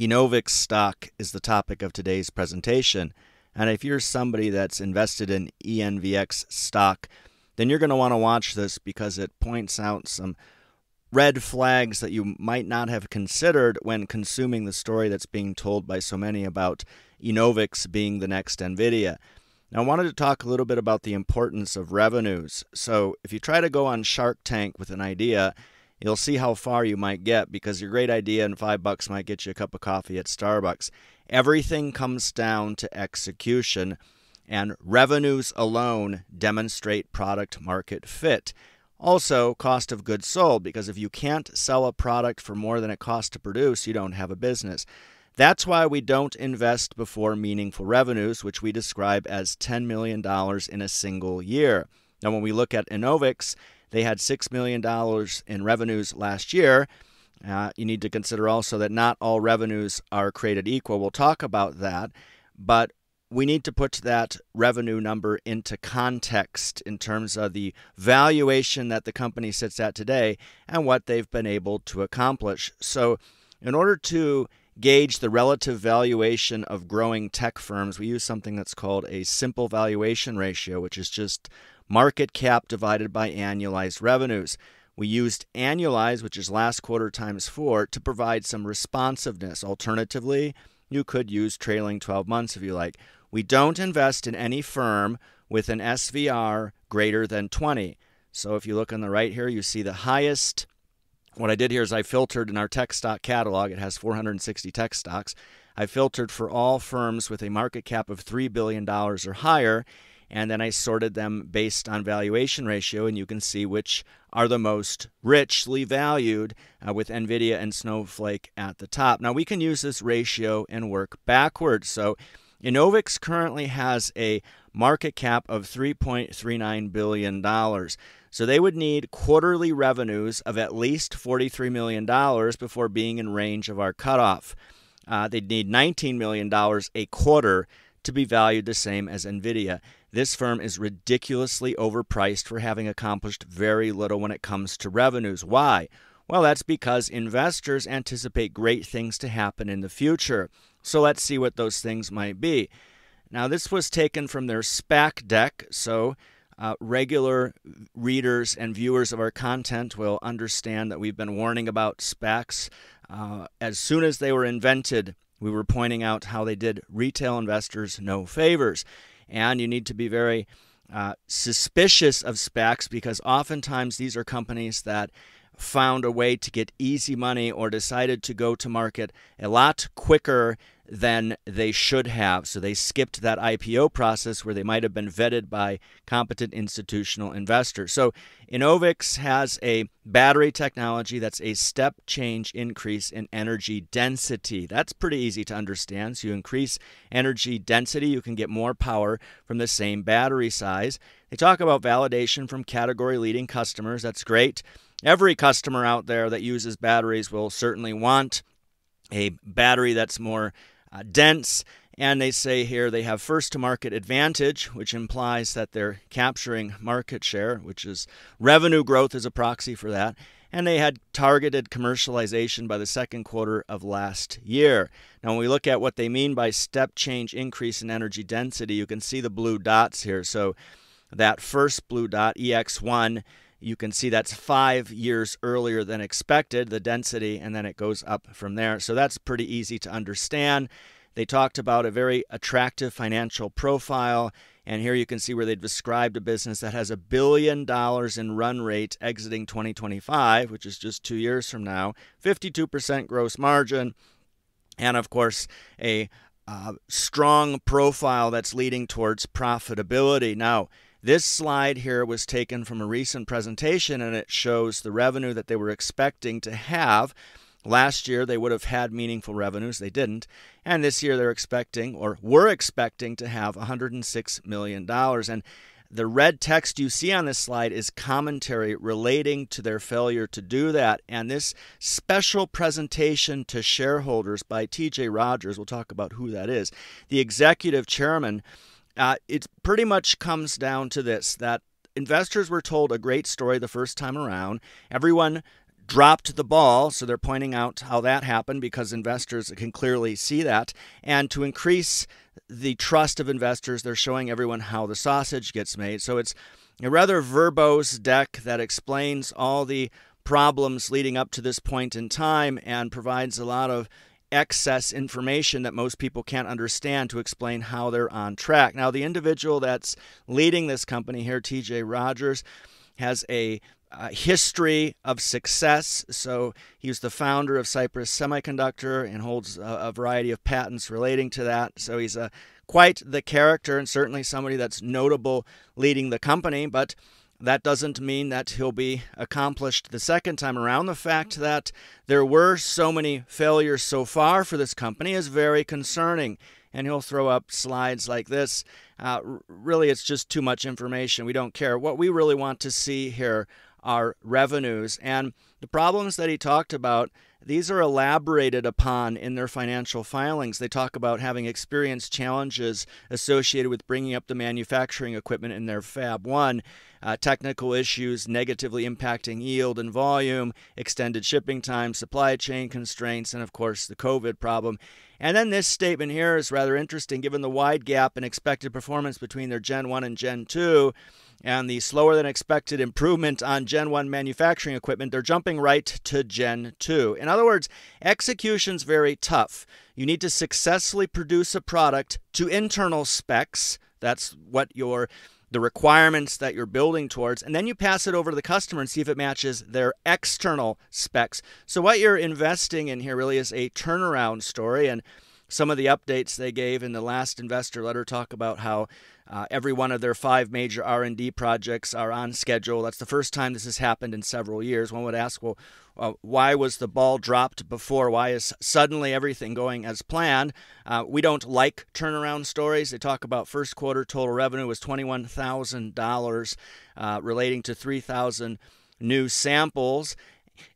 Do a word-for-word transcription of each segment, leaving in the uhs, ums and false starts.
Enovix stock is the topic of today's presentation. And if you're somebody that's invested in E N V X stock, then you're going to want to watch this because it points out some red flags that you might not have considered when consuming the story that's being told by so many about Enovix being the next Nvidia. Now, I wanted to talk a little bit about the importance of revenues. So if you try to go on Shark Tank with an idea, you'll see how far you might get, because your great idea and five bucks might get you a cup of coffee at Starbucks. Everything comes down to execution, and revenues alone demonstrate product market fit. Also, cost of goods sold, because if you can't sell a product for more than it costs to produce, you don't have a business. That's why we don't invest before meaningful revenues, which we describe as ten million dollars in a single year. Now, when we look at Enovix, they had six million dollars in revenues last year. Uh, you need to consider also that not all revenues are created equal. We'll talk about that. But we need to put that revenue number into context in terms of the valuation that the company sits at today and what they've been able to accomplish. So in order to gauge the relative valuation of growing tech firms, we use something that's called a simple valuation ratio, which is just market cap divided by annualized revenues. We used annualized, which is last quarter times four, to provide some responsiveness. Alternatively, you could use trailing twelve months if you like. We don't invest in any firm with an S V R greater than twenty. So if you look on the right here, you see the highest. What I did here is I filtered in our tech stock catalog. It has four hundred sixty tech stocks. I filtered for all firms with a market cap of three billion dollars or higher, and then I sorted them based on valuation ratio, and you can see which are the most richly valued, uh, with Nvidia and Snowflake at the top. Now, we can use this ratio and work backwards. So Enovix currently has a market cap of three point three nine billion dollars. So they would need quarterly revenues of at least forty-three million dollars before being in range of our cutoff. Uh, they'd need nineteen million dollars a quarter to be valued the same as Nvidia. This firm is ridiculously overpriced for having accomplished very little when it comes to revenues. Why? Well, that's because investors anticipate great things to happen in the future. So let's see what those things might be. Now, this was taken from their SPAC deck, so uh, regular readers and viewers of our content will understand that we've been warning about SPACs. Uh, as soon as they were invented, we were pointing out how they did retail investors no favors. And you need to be very uh, suspicious of SPACs, because oftentimes these are companies that found a way to get easy money or decided to go to market a lot quicker than they should have. So they skipped that I P O process where they might have been vetted by competent institutional investors. So Enovix has a battery technology that's a step change increase in energy density. That's pretty easy to understand. So you increase energy density, you can get more power from the same battery size. They talk about validation from category leading customers. That's great. Every customer out there that uses batteries will certainly want a battery that's more uh, dense. And they say here they have first to market advantage, which implies that they're capturing market share, which is revenue growth is a proxy for that. And they had targeted commercialization by the second quarter of last year. Now, when we look at what they mean by step change increase in energy density, you can see the blue dots here. So that first blue dot, E X one, you can see that's five years earlier than expected, the density, and then it goes up from there. So that's pretty easy to understand. They talked about a very attractive financial profile, and here you can see where they described a business that has a billion dollars in run rate exiting twenty twenty-five, which is just two years from now, fifty-two percent gross margin, and of course, a uh, strong profile that's leading towards profitability. Now, this slide here was taken from a recent presentation, and it shows the revenue that they were expecting to have. Last year, they would have had meaningful revenues. They didn't. And this year, they're expecting, or were expecting, to have one hundred six million dollars. And the red text you see on this slide is commentary relating to their failure to do that. And this special presentation to shareholders by T J Rodgers, we'll talk about who that is, the executive chairman, Uh, it pretty much comes down to this, that investors were told a great story the first time around. Everyone dropped the ball, so they're pointing out how that happened because investors can clearly see that. And to increase the trust of investors, they're showing everyone how the sausage gets made. So it's a rather verbose deck that explains all the problems leading up to this point in time and provides a lot of excess information that most people can't understand to explain how they're on track. Now, the individual that's leading this company here, T J Rodgers, has a uh, history of success. So he's the founder of Cypress Semiconductor and holds a, a variety of patents relating to that. So he's a, quite the character and certainly somebody that's notable leading the company. But that doesn't mean that he'll be accomplished the second time around. The fact that there were so many failures so far for this company is very concerning. And he'll throw up slides like this. Uh, really, it's just too much information. We don't care. What we really want to see here are revenues. And the problems that he talked about, these are elaborated upon in their financial filings. They talk about having experienced challenges associated with bringing up the manufacturing equipment in their Fab one, uh, technical issues negatively impacting yield and volume, extended shipping time, supply chain constraints, and of course the COVID problem. And then this statement here is rather interesting, given the wide gap in expected performance between their Gen one and Gen two, and the slower than expected improvement on Gen one manufacturing equipment, they're jumping right to Gen two. In other words, execution's very tough. You need to successfully produce a product to internal specs. That's what your the requirements that you're building towards, and then you pass it over to the customer and see if it matches their external specs. So what you're investing in here really is a turnaround story, and some of the updates they gave in the last investor letter talk about how uh, every one of their five major R and D projects are on schedule. That's the first time this has happened in several years. One would ask, well, uh, why was the ball dropped before? Why is suddenly everything going as planned? Uh, we don't like turnaround stories. They talk about first quarter total revenue was twenty-one thousand dollars uh, relating to three thousand new samples.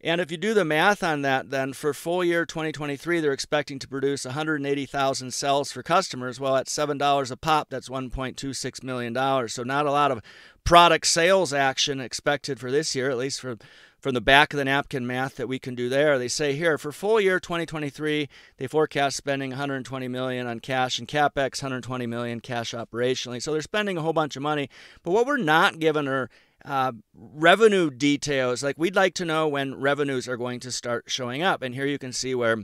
And if you do the math on that, then for full year twenty twenty-three, they're expecting to produce one hundred eighty thousand cells for customers. Well, at seven dollars a pop, that's one point two six million dollars. So not a lot of product sales action expected for this year, at least from, from the back of the napkin math that we can do there. They say here, for full year twenty twenty-three, they forecast spending one hundred twenty million dollars on cash and CapEx, one hundred twenty million dollars cash operationally. So they're spending a whole bunch of money. But what we're not given are Uh, revenue details. Like, we'd like to know when revenues are going to start showing up. And here you can see where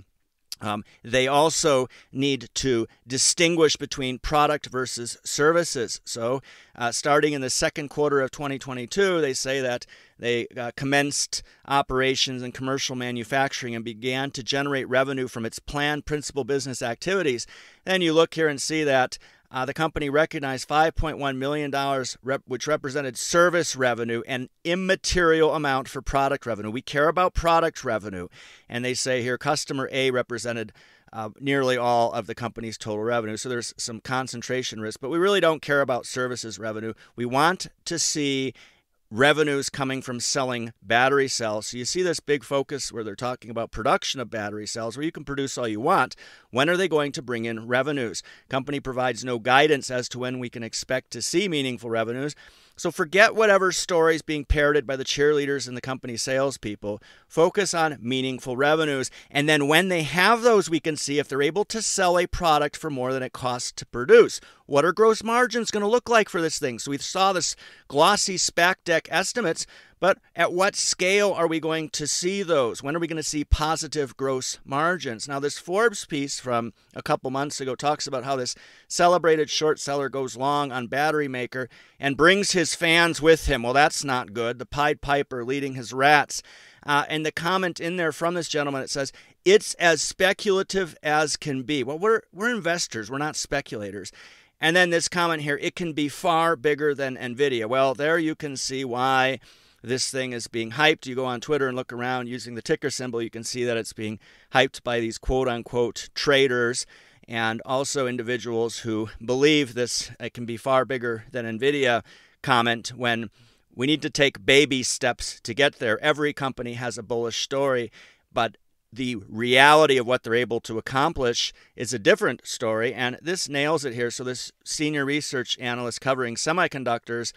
um, they also need to distinguish between product versus services. So uh, starting in the second quarter of twenty twenty-two, they say that they uh, commenced operations in commercial manufacturing and began to generate revenue from its planned principal business activities. Then you look here and see that Uh, the company recognized five point one million dollars, rep which represented service revenue, an immaterial amount for product revenue. We care about product revenue. And they say here, customer A represented uh, nearly all of the company's total revenue. So there's some concentration risk, but we really don't care about services revenue. We want to see revenues coming from selling battery cells. So you see this big focus where they're talking about production of battery cells, where you can produce all you want. When are they going to bring in revenues? Company provides no guidance as to when we can expect to see meaningful revenues. So forget whatever stories being parroted by the cheerleaders and the company salespeople. Focus on meaningful revenues. And then when they have those, we can see if they're able to sell a product for more than it costs to produce. What are gross margins going to look like for this thing? So we saw this glossy SPAC deck estimates, but at what scale are we going to see those? When are we going to see positive gross margins? Now, this Forbes piece from a couple months ago talks about how this celebrated short seller goes long on battery maker and brings his fans with him. Well, that's not good. The Pied Piper leading his rats. Uh, and the comment in there from this gentleman, it says, it's as speculative as can be. Well, we're, we're investors. We're not speculators. And then this comment here, it can be far bigger than Nvidia. Well, there you can see why this thing is being hyped. You go on Twitter and look around using the ticker symbol, you can see that it's being hyped by these quote-unquote traders and also individuals who believe this it can be far bigger than Nvidia comment when we need to take baby steps to get there. Every company has a bullish story, but the reality of what they're able to accomplish is a different story, and this nails it here. So this senior research analyst covering semiconductors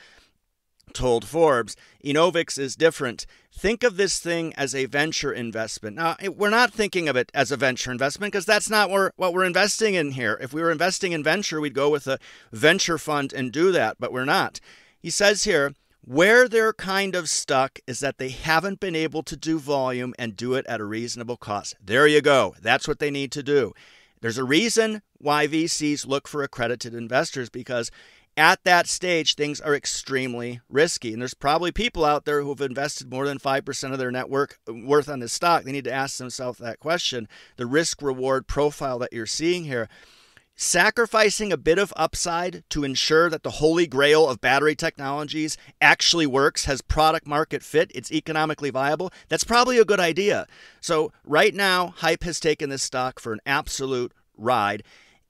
told Forbes, Enovix is different. Think of this thing as a venture investment. Now, we're not thinking of it as a venture investment because that's not what we're investing in here. If we were investing in venture, we'd go with a venture fund and do that, but we're not. He says here, where they're kind of stuck is that they haven't been able to do volume and do it at a reasonable cost. There you go. That's what they need to do. There's a reason why V Cs look for accredited investors, because at that stage, things are extremely risky. And there's probably people out there who have invested more than five percent of their net worth on this stock. They need to ask themselves that question. The risk-reward profile that you're seeing here, sacrificing a bit of upside to ensure that the holy grail of battery technologies actually works, has product market fit, it's economically viable, that's probably a good idea. So right now, hype has taken this stock for an absolute ride.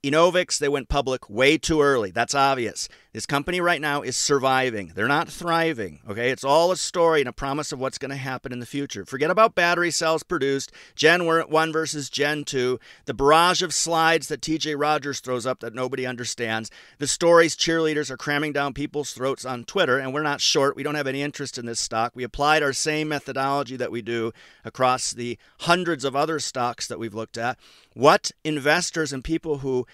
Enovix, they went public way too early. That's obvious. This company right now is surviving. They're not thriving, okay? It's all a story and a promise of what's going to happen in the future. Forget about battery cells produced, Gen one versus Gen two, the barrage of slides that T J Rodgers throws up that nobody understands, the stories cheerleaders are cramming down people's throats on Twitter, and we're not short. We don't have any interest in this stock. We applied our same methodology that we do across the hundreds of other stocks that we've looked at. What investors and people who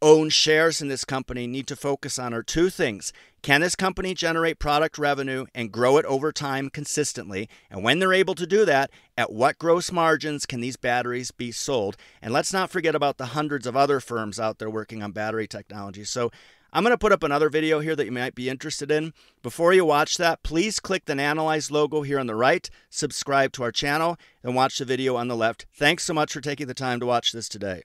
own shares in this company need to focus on are two things. Can this company generate product revenue and grow it over time consistently? And when they're able to do that, at what gross margins can these batteries be sold? And let's not forget about the hundreds of other firms out there working on battery technology. So I'm going to put up another video here that you might be interested in. Before you watch that, please click the Nanalyze logo here on the right, subscribe to our channel, and watch the video on the left. Thanks so much for taking the time to watch this today.